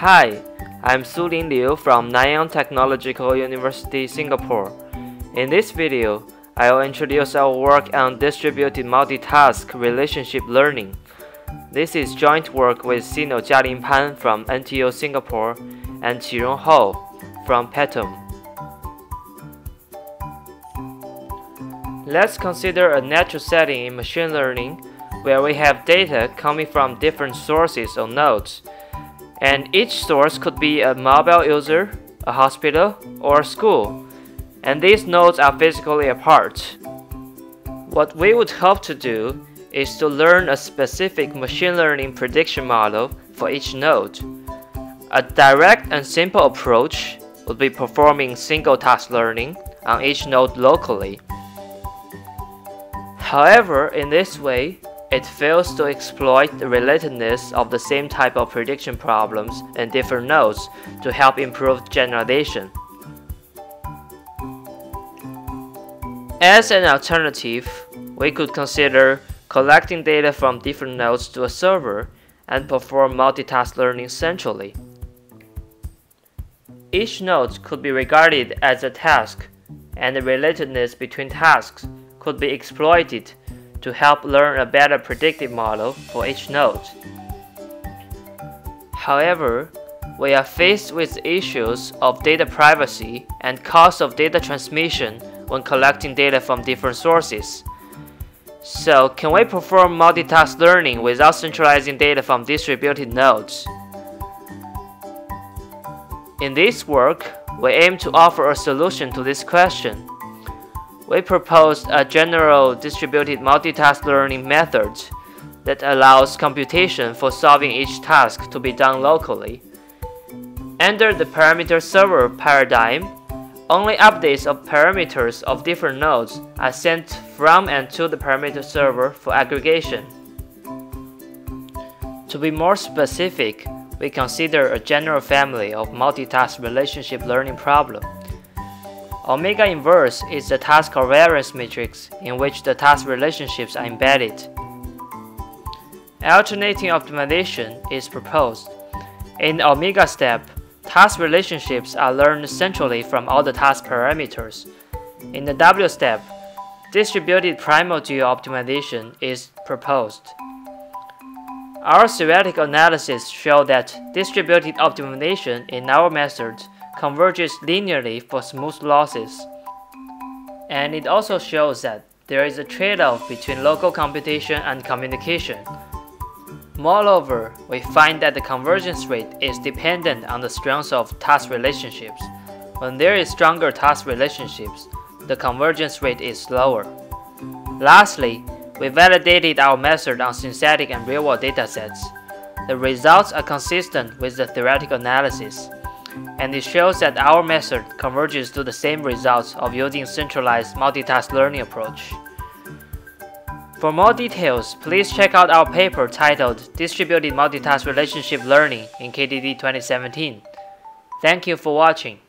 Hi, I'm Su Lin Liu from Nanyang Technological University, Singapore. In this video, I will introduce our work on distributed multitask relationship learning. This is joint work with Sinno Jialin Pan from NTU Singapore and Qirong Ho from Petuum. Let's consider a natural setting in machine learning where we have data coming from different sources or nodes, and each source could be a mobile user, a hospital, or a school, and these nodes are physically apart. What we would hope to do is to learn a specific machine learning prediction model for each node. A direct and simple approach would be performing single task learning on each node locally. However, in this way, it fails to exploit the relatedness of the same type of prediction problems in different nodes to help improve generalization. As an alternative, we could consider collecting data from different nodes to a server and perform multitask learning centrally. Each node could be regarded as a task, and the relatedness between tasks could be exploited to help learn a better predictive model for each node. However, we are faced with issues of data privacy and cost of data transmission when collecting data from different sources. So, can we perform multitask learning without centralizing data from distributed nodes? In this work, we aim to offer a solution to this question. We proposed a general distributed multitask learning method that allows computation for solving each task to be done locally. Under the parameter server paradigm, only updates of parameters of different nodes are sent from and to the parameter server for aggregation. To be more specific, we consider a general family of multitask relationship learning problem. Omega inverse is the task covariance matrix in which the task relationships are embedded. Alternating optimization is proposed. In the omega step, task relationships are learned centrally from all the task parameters. In the W step, distributed primal dual optimization is proposed. Our theoretical analysis show that distributed optimization in our method converges linearly for smooth losses. And it also shows that there is a trade-off between local computation and communication. Moreover, we find that the convergence rate is dependent on the strength of task relationships. When there is stronger task relationships, the convergence rate is lower. Lastly, we validated our method on synthetic and real-world datasets. The results are consistent with the theoretical analysis, and it shows that our method converges to the same results of using centralized multitask learning approach. For more details, please check out our paper titled Distributed Multitask Relationship Learning in KDD 2017. Thank you for watching.